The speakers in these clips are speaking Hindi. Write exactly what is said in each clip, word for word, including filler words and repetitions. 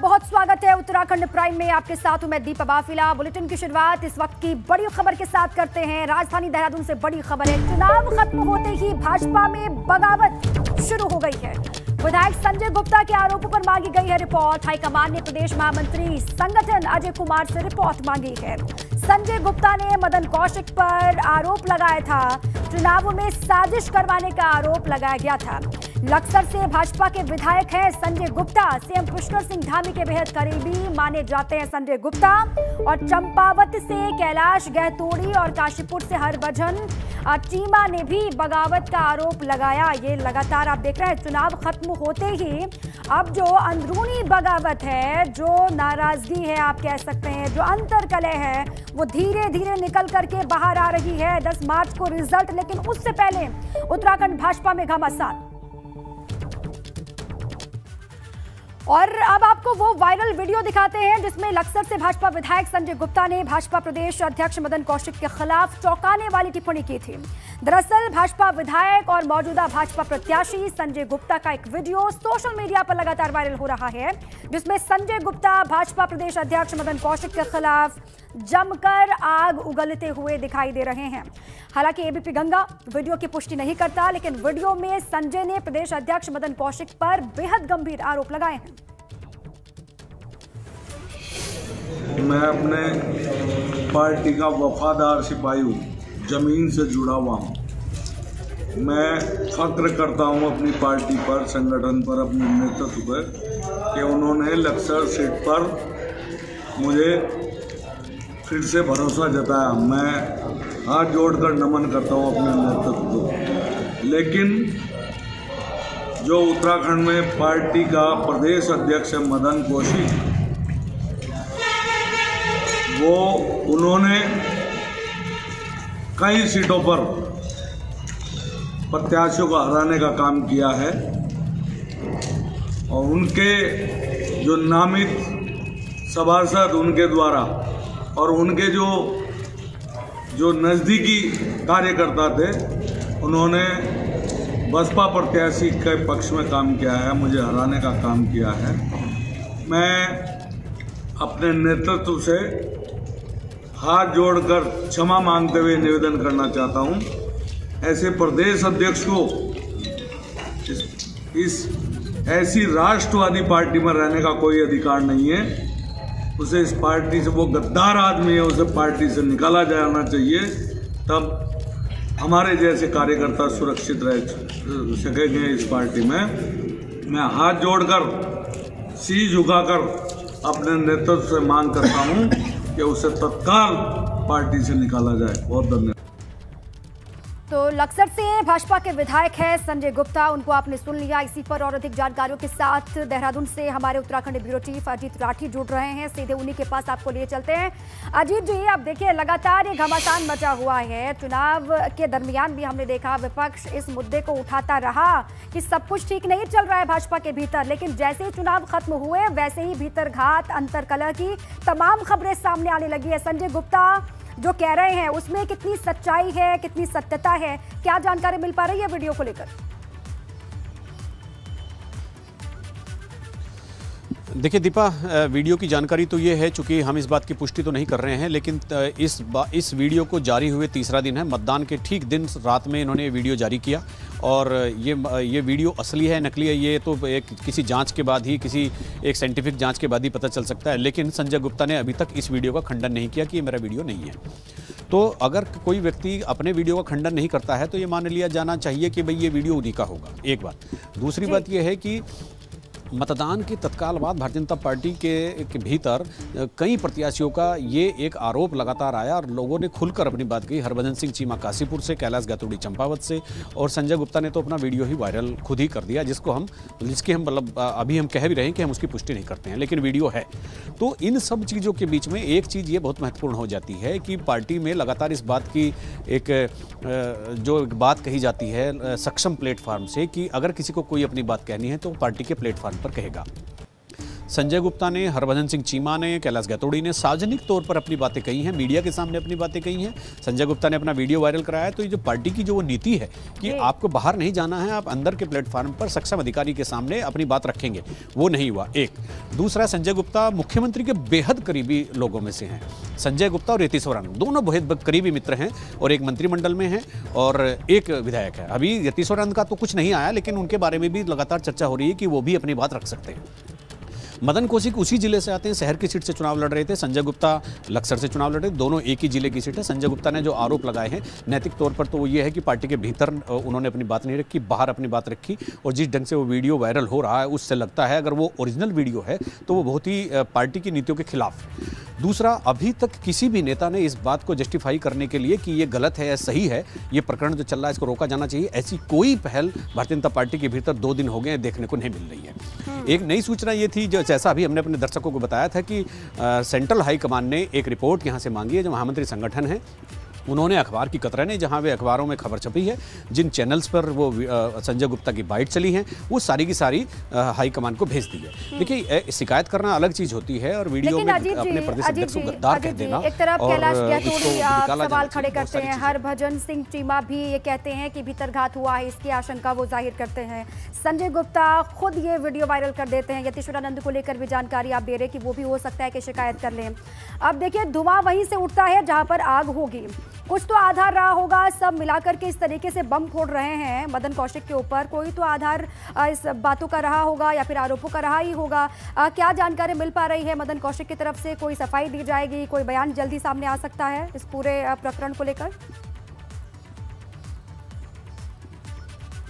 बहुत स्वागत है उत्तराखंड प्राइम में। आपके साथ हूं मैं दीपा बाफिला। बुलेटिन की शुरुआत इस वक्त की बड़ी खबर के साथ करते हैं। राजधानी देहरादून से बड़ी खबर है, चुनाव खत्म होते ही भाजपा में बगावत शुरू हो गई है। विधायक संजय गुप्ता के आरोपों पर मांगी गई है रिपोर्ट। हाईकमान ने प्रदेश महामंत्री संगठन अजय कुमार से रिपोर्ट मांगी है। संजय गुप्ता ने मदन कौशिक पर आरोप लगाया था, चुनावों में साजिश करवाने का आरोप लगाया गया था। लक्सर से भाजपा के विधायक हैं संजय गुप्ता। सीएम पुष्कर सिंह धामी के बेहद करीबी माने जाते हैं संजय गुप्ता। और चंपावत से कैलाश गहतोड़ी और काशीपुर से हरभजन चीमा ने भी बगावत का आरोप लगाया। ये लगातार आप देख रहे हैं, चुनाव खत्म होते ही अब जो अंदरूनी बगावत है, जो नाराजगी है, आप कह सकते हैं, जो अंतरकलह है, वो धीरे धीरे निकल करके बाहर आ रही है। दस मार्च को रिजल्ट, लेकिन उससे पहले उत्तराखंड भाजपा में घमासान। और अब आपको वो वायरल वीडियो दिखाते हैं जिसमें लक्सर से भाजपा विधायक संजय गुप्ता ने भाजपा प्रदेश अध्यक्ष मदन कौशिक के खिलाफ चौंकाने वाली टिप्पणी की थी। दरअसल भाजपा विधायक और मौजूदा भाजपा प्रत्याशी संजय गुप्ता का एक वीडियो सोशल मीडिया पर लगातार वायरल हो रहा है, जिसमें संजय गुप्ता भाजपा प्रदेश अध्यक्ष मदन कौशिक के खिलाफ जमकर आग उगलते हुए दिखाई दे रहे हैं। हालांकि एबीपी गंगा वीडियो की पुष्टि नहीं करता, लेकिन वीडियो में संजय ने प्रदेश अध्यक्ष मदन कौशिक पर बेहद गंभीर आरोप लगाए हैं। मैं अपने पार्टी का वफादार सिपाही हूँ, जमीन से जुड़ा हुआ हूँ। मैं फख्र करता हूँ अपनी पार्टी पर, संगठन पर, अपने नेतृत्व पर कि उन्होंने लक्सर सीट पर मुझे फिर से भरोसा जताया। मैं हाथ जोड़कर नमन करता हूँ अपने नेतृत्व को। लेकिन जो उत्तराखंड में पार्टी का प्रदेश अध्यक्ष है मदन कौशिक, वो उन्होंने कई सीटों पर प्रत्याशियों को हराने का काम किया है और उनके जो नामित सभासद उनके द्वारा और उनके जो जो नज़दीकी कार्यकर्ता थे उन्होंने बसपा प्रत्याशी के पक्ष में काम किया है, मुझे हराने का काम किया है। मैं अपने नेतृत्व से हाथ जोड़कर क्षमा मांगते हुए निवेदन करना चाहता हूं, ऐसे प्रदेश अध्यक्ष को इस, इस ऐसी राष्ट्रवादी पार्टी में रहने का कोई अधिकार नहीं है। उसे इस पार्टी से, वो गद्दार आदमी है, उसे पार्टी से निकाला जाना चाहिए, तब हमारे जैसे कार्यकर्ता सुरक्षित रह सकेंगे इस पार्टी में। मैं हाथ जोड़कर, शीश झुकाकर अपने नेतृत्व से मांग करता हूं कि उसे तत्काल पार्टी से निकाला जाए। बहुत धन्यवाद। तो लक्सर से भाजपा के विधायक हैं संजय गुप्ता, उनको आपने सुन लिया। इसी पर और अधिक जानकारियों के साथ देहरादून से हमारे उत्तराखंड ब्यूरो चीफ अजीत राठी जुड़ रहे हैं। सीधे उन्हीं के पास आपको लिए चलते हैं। अजीत जी, आप देखिए लगातार ये घमासान मचा हुआ है। चुनाव के दरमियान भी हमने देखा विपक्ष इस मुद्दे को उठाता रहा कि सब कुछ ठीक नहीं चल रहा है भाजपा के भीतर, लेकिन जैसे ही चुनाव खत्म हुए वैसे ही भीतर घात, अंतरकलह की तमाम खबरें सामने आने लगी है। संजय गुप्ता जो कह रहे हैं उसमें कितनी सच्चाई है, कितनी सत्यता है, क्या जानकारी मिल पा रही है वीडियो को लेकर? देखिए दीपा, वीडियो की जानकारी तो ये है, चूंकि हम इस बात की पुष्टि तो नहीं कर रहे हैं, लेकिन इस इस वीडियो को जारी हुए तीसरा दिन है। मतदान के ठीक दिन रात में इन्होंने ये वीडियो जारी किया और ये ये वीडियो असली है नकली है ये तो एक किसी जांच के बाद ही, किसी एक साइंटिफिक जांच के बाद ही पता चल सकता है। लेकिन संजय गुप्ता ने अभी तक इस वीडियो का खंडन नहीं किया कि ये मेरा वीडियो नहीं है। तो अगर कोई व्यक्ति अपने वीडियो का खंडन नहीं करता है तो ये मान लिया जाना चाहिए कि भाई ये वीडियो उन्हीं का होगा, एक बात। दूसरी बात ये है कि मतदान के तत्काल बाद भारतीय जनता पार्टी के, के भीतर कई प्रत्याशियों का ये एक आरोप लगातार आया और लोगों ने खुलकर अपनी बात कही। हरभजन सिंह चीमा काशीपुर से, कैलाश गहतोड़ी चंपावत से, और संजय गुप्ता ने तो अपना वीडियो ही वायरल खुद ही कर दिया, जिसको हम जिसके हम मतलब अभी हम कह भी रहे हैं कि हम उसकी पुष्टि नहीं करते हैं, लेकिन वीडियो है। तो इन सब चीज़ों के बीच में एक चीज़ ये बहुत महत्वपूर्ण हो जाती है कि पार्टी में लगातार इस बात की एक जो एक बात कही जाती है सक्षम प्लेटफार्म से कि अगर किसी को कोई अपनी बात कहनी है तो पार्टी के प्लेटफार्म पर कहेगा। संजय गुप्ता ने, हरभजन सिंह चीमा ने, कैलाश गहतोड़ी ने सार्वजनिक तौर पर अपनी बातें कही हैं, मीडिया के सामने अपनी बातें कही हैं। संजय गुप्ता ने अपना वीडियो वायरल कराया है। तो ये जो पार्टी की जो वो नीति है कि आपको बाहर नहीं जाना है, आप अंदर के प्लेटफॉर्म पर सक्षम अधिकारी के सामने अपनी बात रखेंगे, वो नहीं हुआ। एक दूसरा, संजय गुप्ता मुख्यमंत्री के बेहद करीबी लोगों में से हैं। संजय गुप्ता और यतीश्वरानंद दोनों बेहद करीबी मित्र हैं और एक मंत्रिमंडल में हैं और एक विधायक है। अभी यतीश्वरानंद का तो कुछ नहीं आया, लेकिन उनके बारे में भी लगातार चर्चा हो रही है कि वो भी अपनी बात रख सकते हैं। मदन कौशिक उसी जिले से आते हैं, शहर की सीट से चुनाव लड़ रहे थे। संजय गुप्ता लक्सर से चुनाव लड़ रहे थे। दोनों एक ही जिले की सीट है। संजय गुप्ता ने जो आरोप लगाए हैं नैतिक तौर पर, तो वो ये है कि पार्टी के भीतर उन्होंने अपनी बात नहीं रखी, बाहर अपनी बात रखी। और जिस ढंग से वो वीडियो वायरल हो रहा है उससे लगता है अगर वो ओरिजिनल वीडियो है तो वो बहुत ही पार्टी की नीतियों के खिलाफ है। दूसरा, अभी तक किसी भी नेता ने इस बात को जस्टिफाई करने के लिए कि ये गलत है या सही है, ये प्रकरण जो चल रहा है इसको रोका जाना चाहिए, ऐसी कोई पहल भारतीय जनता पार्टी के भीतर दो दिन हो गए देखने को नहीं मिल रही है। एक नई सूचना ये थी, जो जैसा अभी हमने अपने दर्शकों को बताया था कि आ, सेंट्रल हाईकमान ने एक रिपोर्ट यहाँ से मांगी है। जो महामंत्री संगठन है उन्होंने अखबार की कतरने, जहां वे अखबारों में खबर छपी है, जिन चैनल्स पर वो संजय गुप्ता की बाइट चली है, वो सारी की सारी हाईकमान को भेज दी है। देखिए, शिकायत करना अलग चीज होती है और वीडियो में अपने प्रदेश अध्यक्ष को गद्दार कह देना, एक तरफ कैलाश गहतोड़ी सवाल खड़े करते हैं, हरभजन सिंह चीमा भी ये कहते हैं कि भीतरघात हुआ है, इसकी आशंका वो जाहिर करते हैं, संजय गुप्ता खुद ये वीडियो वायरल कर देते हैं, यतीश्वरानंद को लेकर भी जानकारी आप दे रहे कि वो भी हो सकता है कि शिकायत कर लें। अब देखिए, धुआं वहीं से उठता है जहाँ पर आग होगी, कुछ तो आधार रहा होगा। सब मिलाकर के इस तरीके से बम फोड़ रहे हैं मदन कौशिक के ऊपर, कोई तो आधार इस बातों का रहा होगा या फिर आरोपों का रहा ही होगा। आ, क्या जानकारी मिल पा रही है मदन कौशिक की तरफ से? कोई सफाई दी जाएगी? कोई बयान जल्दी सामने आ सकता है इस पूरे प्रकरण को लेकर?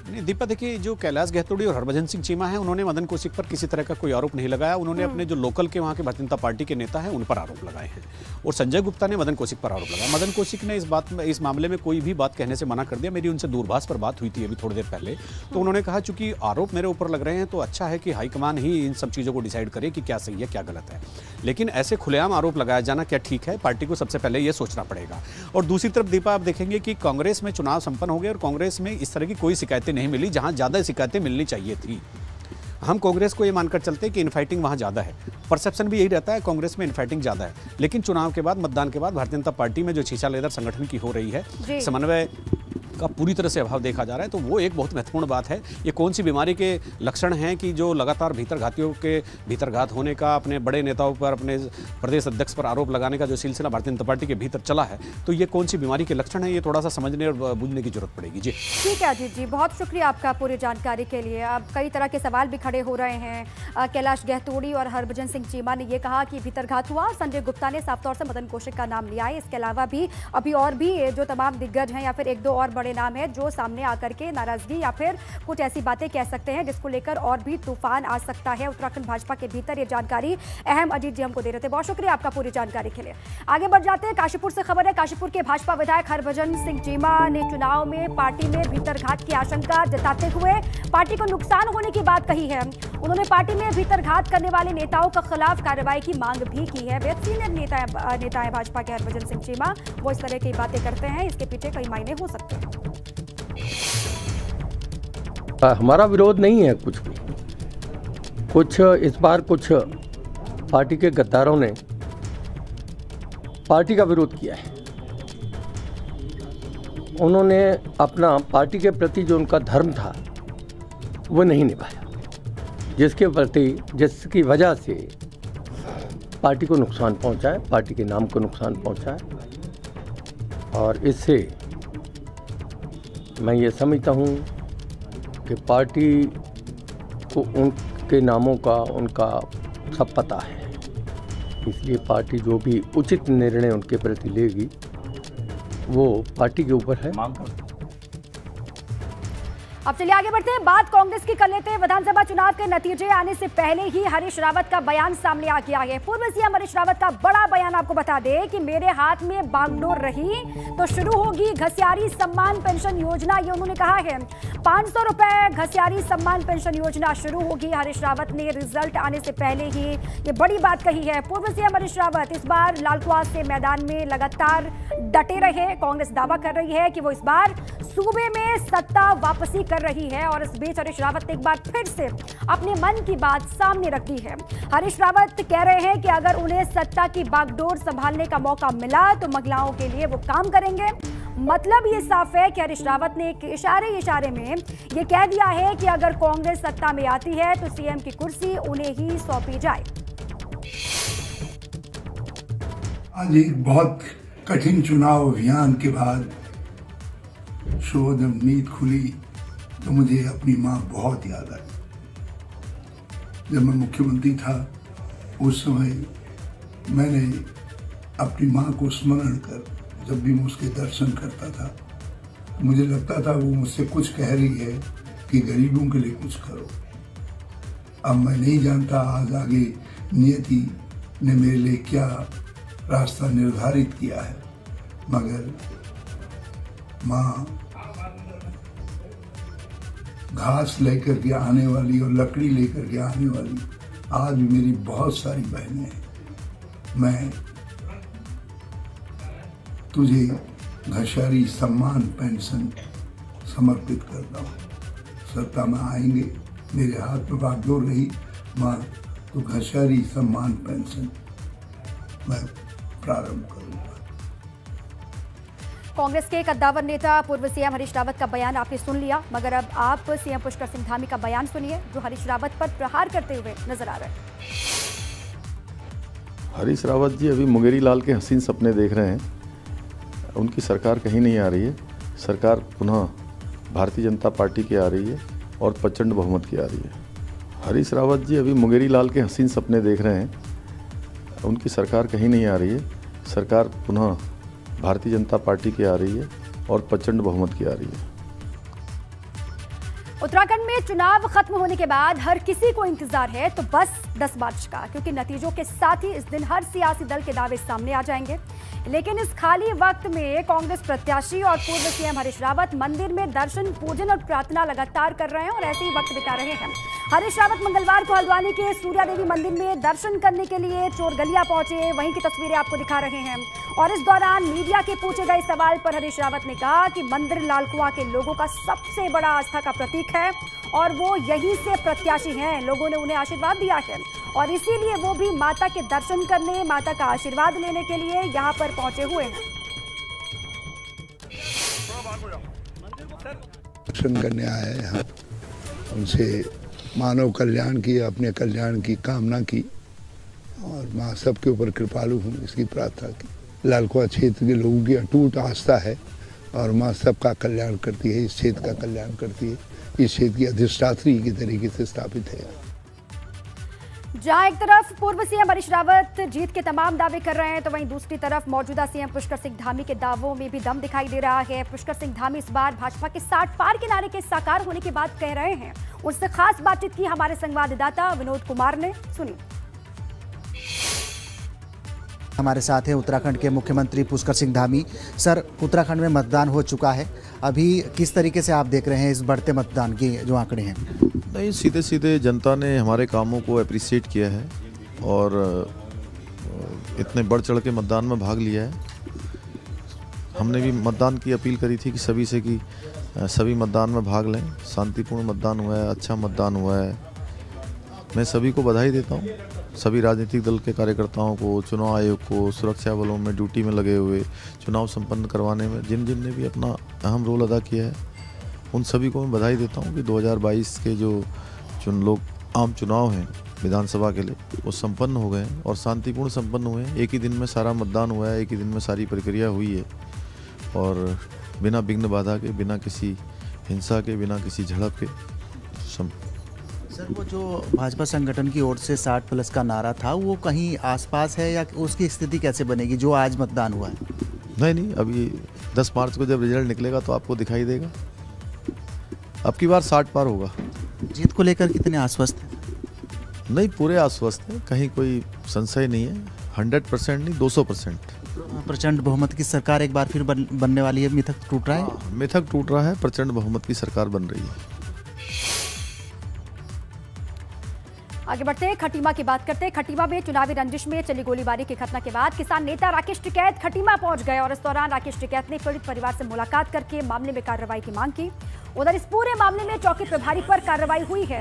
दीपा, देखिए, जो कैलाश गहतोड़ी और हरभजन सिंह चीमा हैं, उन्होंने मदन कौशिक पर किसी तरह का कोई आरोप नहीं लगाया। उन्होंने अपने जो लोकल के वहाँ के भारतीय जनता पार्टी के नेता हैं उन पर आरोप लगाए हैं और संजय गुप्ता ने मदन कौशिक पर आरोप लगाया। मदन कौशिक ने इस बात में, इस मामले में कोई भी बात कहने से मना कर दिया। मेरी उनसे दूरभाष पर बात हुई थी अभी थोड़ी देर पहले, तो उन्होंने कहा चूंकि आरोप मेरे ऊपर लग रहे हैं तो अच्छा है कि हाईकमान ही इन सब चीज़ों को डिसाइड करे कि क्या सही है क्या गलत है, लेकिन ऐसे खुलेआम आरोप लगाया जाना क्या ठीक है? पार्टी को सबसे पहले यह सोचना पड़ेगा। और दूसरी तरफ दीपा, आप देखेंगे कि कांग्रेस में चुनाव संपन्न हो गए और कांग्रेस में इस तरह की कोई शिकायतें नहीं मिली, जहां ज्यादा शिकायतें मिलनी चाहिए थी। हम कांग्रेस को ये मानकर चलते हैं कि इनफाइटिंग वहाँ ज़्यादा है, परसेप्शन भी यही रहता है, कांग्रेस में इनफाइटिंग ज़्यादा है, लेकिन चुनाव के बाद, मतदान के बाद भारतीय जनता पार्टी में जो छीछा लेदर संगठन की हो रही है, समन्वय का पूरी तरह से अभाव देखा जा रहा है, तो वो एक बहुत महत्वपूर्ण बात है। ये कौन सी बीमारी के लक्षण हैं कि जो लगातार भीतरघातियों के भीतरघात होने का, अपने बड़े नेताओं पर, अपने प्रदेश अध्यक्ष पर आरोप लगाने का जो सिलसिला भारतीय जनता पार्टी के भीतर चला है, तो ये कौन सी बीमारी के लक्षण है, ये थोड़ा सा समझने और बूझने की जरूरत पड़ेगी। जी ठीक है अजीत जी, बहुत शुक्रिया आपका पूरी जानकारी के लिए। अब कई तरह के सवाल भी खड़े हो रहे हैं। कैलाश गहतोड़ी और हरभजन सिंह चीमा ने यह कहा कि भीतरघात हुआ, संजय गुप्ता ने साफ तौर से मदन कौशिक का नाम लिया है। इसके अलावा भी अभी और भी जो तमाम दिग्गज हैं या फिर एक दो और नाम है जो सामने आकर के नाराजगी या फिर कुछ ऐसी बातें कह सकते हैं जिसको लेकर और भी तूफान आ सकता है उत्तराखंड भाजपा के भीतर। ये जानकारी अहम अजीत जी हमको दे रहे थे, बहुत शुक्रिया आपका पूरी जानकारी के लिए। आगे बढ़ जाते हैं, काशीपुर से खबर है। काशीपुर के भाजपा विधायक हरभजन सिंह चीमा ने चुनाव में पार्टी में भीतरघात की आशंका जताते हुए पार्टी को नुकसान होने की बात कही है। उन्होंने पार्टी में भीतरघात करने वाले नेताओं के खिलाफ कार्रवाई की मांग भी की है। बेहद सीनियर नेता नेता है भाजपा के हरभजन सिंह चीमा, वो इस तरह की बातें करते हैं, इसके पीछे कई मायने हो सकते हैं। हमारा विरोध नहीं है कुछ भी। कुछ इस बार कुछ पार्टी के गद्दारों ने पार्टी का विरोध किया है। उन्होंने अपना पार्टी के प्रति जो उनका धर्म था वो नहीं निभाया, जिसके प्रति, जिसकी वजह से पार्टी को नुकसान पहुंचा है, पार्टी के नाम को नुकसान पहुंचा है। और इससे मैं ये समझता हूँ कि पार्टी को उनके नामों का, उनका सब पता है, इसलिए पार्टी जो भी उचित निर्णय उनके प्रति लेगी वो पार्टी के ऊपर है। अब चलिए आगे बढ़ते हैं, बात कांग्रेस की कर लेते हैं। विधानसभा चुनाव के नतीजे आने से पहले ही हरीश रावत का बयान सामने आ गया है। पूर्व सीएम हरीश रावत का बड़ा बयान, आपको बता दें कि मेरे हाथ में बागडोर रही तो शुरू होगी घसियारी सम्मान पेंशन योजना, ये उन्होंने कहा है। पाँच सौ रुपए घसियारी सम्मान पेंशन योजना शुरू होगी, हरीश रावत ने रिजल्ट आने से पहले ही ये बड़ी बात कही है। पूर्व सीएम हरीश रावत इस बार लाल कुआस के मैदान में लगातार डटे रहे। कांग्रेस दावा कर रही है कि वो इस बार सूबे में सत्ता वापसी कर कर रही है। और इस बीच हरीश रावत ने एक बार फिर से अपने मन की बात सामने रख दी है। हरीश रावत कह रहे हैं कि अगर उन्हें सत्ता की बागडोर संभालने का मौका मिला तो महिलाओं के लिए वो काम करेंगे। मतलब ये साफ है कि हरीश रावत ने एक इशारे इशारे में ये कह दिया है कि अगर कांग्रेस सत्ता में आती है तो सीएम की कुर्सी उन्हें ही सौंपी जाए। आज एक बहुत कठिन चुनाव अभियान के बाद शोध उम्मीद खुली तो मुझे अपनी माँ बहुत याद आई। जब मैं मुख्यमंत्री था उस समय मैंने अपनी माँ को स्मरण कर जब भी मैं उसके दर्शन करता था मुझे लगता था वो मुझसे कुछ कह रही है कि गरीबों के लिए कुछ करो। अब मैं नहीं जानता आज आगे नियति ने मेरे लिए क्या रास्ता निर्धारित किया है, मगर माँ घास लेकर के आने वाली और लकड़ी लेकर के आने वाली आज मेरी बहुत सारी बहनें हैं। मैं तुझे घरशारी सम्मान पेंशन समर्पित करता हूँ। सत्ता में आएंगे, मेरे हाथ में बागडोर रही माँ तो घरशारी सम्मान पेंशन मैं प्रारंभ करूँगा। कांग्रेस के एक कद्दावर नेता पूर्व सीएम हरीश रावत का बयान आपने सुन लिया, मगर अब आप सीएम पुष्कर सिंह धामी का बयान सुनिए जो हरीश रावत पर प्रहार करते हुए नजर आ रहे हैं। हरीश रावत जी अभी मुंगेरी लाल के हसीन सपने देख रहे हैं। उनकी सरकार कहीं नहीं आ रही है। सरकार पुनः भारतीय जनता पार्टी की आ रही है और प्रचंड बहुमत की आ रही है। हरीश रावत जी अभी मुंगेरी लाल के हसीन सपने देख रहे हैं। उनकी सरकार कहीं नहीं आ रही है। सरकार पुनः भारतीय जनता पार्टी की आ रही है और प्रचंड बहुमत की आ रही है। उत्तराखंड में चुनाव खत्म होने के बाद हर किसी को इंतजार है तो बस दस मार्च का, क्योंकि नतीजों के साथ ही इस दिन हर सियासी दल के दावे सामने आ जाएंगे। लेकिन इस खाली वक्त में कांग्रेस प्रत्याशी और पूर्व सीएम हरीश रावत मंदिर में दर्शन, पूजन और प्रार्थना लगातार कर रहे हैं और ऐसे ही वक्त बिता रहे हैं। हरीश रावत मंगलवार को हल्द्वानी के सूर्या देवी मंदिर में दर्शन करने के लिए चोरगलिया पहुंचे, वहीं की तस्वीरें आपको दिखा रहे हैं। और इस दौरान मीडिया के पूछे गए सवाल पर हरीश रावत ने कहा कि मंदिर लालकुआ के लोगों का सबसे बड़ा आस्था का प्रतीक है और वो यहीं से प्रत्याशी हैं। लोगों ने उन्हें आशीर्वाद दिया है और इसीलिए वो भी माता के दर्शन करने, माता का आशीर्वाद लेने के लिए यहाँ पर पहुंचे हुए हैं। दर्शन करने आए हैं, उनसे मानव कल्याण की, अपने कल्याण की कामना की और माँ सबके ऊपर कृपालु हूँ इसकी प्रार्थना की। लालकुआ क्षेत्र के लोगों की अटूट आस्था है और माँ सबका कल्याण करती है, इस क्षेत्र का कल्याण करती है, इस क्षेत्र की अधिष्ठात्री के तरीके से स्थापित है। जहाँ एक तरफ पूर्व सीएम हरीश रावत जीत के तमाम दावे कर रहे हैं तो वहीं दूसरी तरफ मौजूदा सीएम पुष्कर सिंह धामी के दावों में भी दम दिखाई दे रहा है। पुष्कर सिंह धामी इस बार भाजपा के साठ पार के नारे के साकार होने की बात कह रहे हैं। उससे खास बातचीत की हमारे संवाददाता विनोद कुमार ने, सुनी। हमारे साथ हैं उत्तराखंड के मुख्यमंत्री पुष्कर सिंह धामी। सर, उत्तराखंड में मतदान हो चुका है, अभी किस तरीके से आप देख रहे हैं इस बढ़ते मतदान के जो आंकड़े हैं? नहीं, सीधे सीधे जनता ने हमारे कामों को अप्रिशिएट किया है और इतने बढ़ चढ़ के मतदान में भाग लिया है। हमने भी मतदान की अपील करी थी कि सभी से कि सभी मतदान में भाग लें। शांतिपूर्ण मतदान हुआ है, अच्छा मतदान हुआ है। मैं सभी को बधाई देता हूँ, सभी राजनीतिक दल के कार्यकर्ताओं को, चुनाव आयोग को, सुरक्षा बलों में ड्यूटी में लगे हुए, चुनाव संपन्न करवाने में जिन जिन ने भी अपना अहम रोल अदा किया है उन सभी को मैं बधाई देता हूं कि दो हज़ार बाईस के जो चुन लोग आम चुनाव हैं विधानसभा के लिए वो संपन्न हो गए हैं और शांतिपूर्ण संपन्न हुए हैं। एक ही दिन में सारा मतदान हुआ है, एक ही दिन में सारी प्रक्रिया हुई है और बिना विघ्न बाधा के, बिना किसी हिंसा के, बिना किसी झड़प के। सर, वो जो भाजपा संगठन की ओर से साठ प्लस का नारा था वो कहीं आसपास है या उसकी स्थिति कैसे बनेगी जो आज मतदान हुआ है? नहीं नहीं, अभी दस मार्च को जब रिजल्ट निकलेगा तो आपको दिखाई देगा। अब की बार साठ पार होगा। जीत को लेकर कितने आश्वस्त हैं? नहीं, पूरे आश्वस्त हैं, कहीं कोई संशय नहीं है। सौ परसेंट नहीं, दो सौ परसेंट। प्रचंड बहुमत की सरकार एक बार फिर बन, बनने वाली है, मिथक टूट रहा है। मिथक टूट रहा है, प्रचंड बहुमत की सरकार बन रही है। आगे बढ़ते खटीमा की बात करते हैं। खटीमा में चुनावी रंजिश में चली गोलीबारी की घटना के बाद किसान नेता राकेश टिकैत खटीमा पहुंच गए और इस दौरान राकेश टिकैत ने पीड़ित परिवार से मुलाकात करके मामले में कार्रवाई की मांग की। उधर इस पूरे मामले में चौकी प्रभारी पर कार्रवाई हुई है।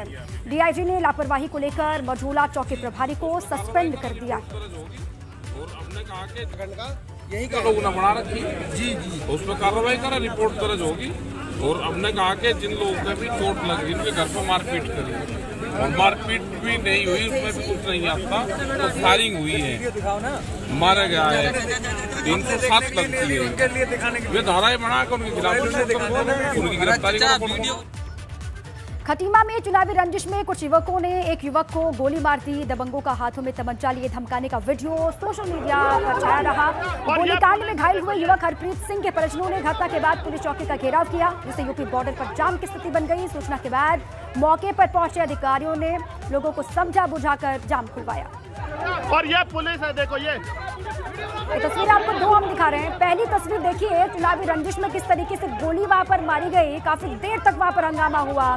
डीआईजी ने लापरवाही को लेकर मझोला चौकी प्रभारी को सस्पेंड कर दिया। यही बना रखी जी जी उसमें कार्रवाई करा, रिपोर्ट दर्ज होगी। और हमने कहा कि जिन लोगों को भी चोट लगी उनके घर पर मारपीट करी, और मारपीट भी नहीं हुई, उसमें भी कुछ नहीं आता, तो फायरिंग हुई है, मारा गया है, तीन सौ सात लगती है, वे धाराएं बनाकर उनके खिलाफ उनकी गिरफ्तारी का। खटीमा में चुनावी रंजिश में कुछ युवकों ने एक युवक को गोली मार दी। दबंगों का हाथों में तमंचा लिए धमकाने का वीडियो सोशल मीडिया पर छाया रहा। गोलीकांड में घायल हुए युवक हरप्रीत सिंह के परिजनों ने घटना के बाद पुलिस चौकी का घेराव किया, जिससे यूपी बॉर्डर पर जाम की स्थिति बन गई। सूचना के बाद मौके पर पहुंचे अधिकारियों ने लोगों को समझा बुझाकर जाम खुलवाया। और ये पुलिस है, देखो ये तस्वीर आपको दो हम दिखा रहे हैं। पहली तस्वीर देखिए चुनावी रंजिश में किस तरीके से गोली वहाँ पर मारी गई, काफी देर तक वहाँ पर हंगामा हुआ।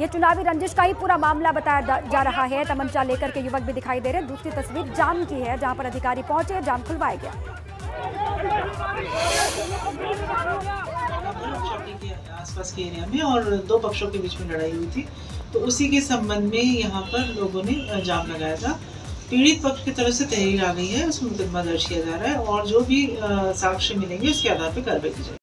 ये चुनावी रंजिश का ही पूरा मामला बताया जा रहा है। तमंचा लेकर के युवक भी दिखाई दे रहे। दूसरी तस्वीर जाम की है, जहाँ पर अधिकारी पहुंचे, जाम खुलवाया गया आसपास के एरिया में, और दो पक्षों के बीच में लड़ाई हुई थी, तो उसी के संबंध में यहाँ पर लोगों ने जाम लगाया था। पीड़ित पक्ष की तरफ से तहरीर आ गई है, उसमें मुकदमा दर्ज किया जा रहा है, और जो भी साक्ष्य मिलेंगे उसके आधार पर कार्रवाई की जाएगी।